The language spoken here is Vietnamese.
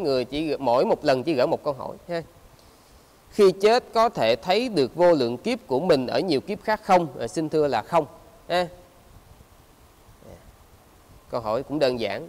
người chỉ mỗi một lần chỉ gỡ một câu hỏi ha. Khi chết có thể thấy được vô lượng kiếp của mình ở nhiều kiếp khác không? Xin thưa là không ha. Câu hỏi cũng đơn giản.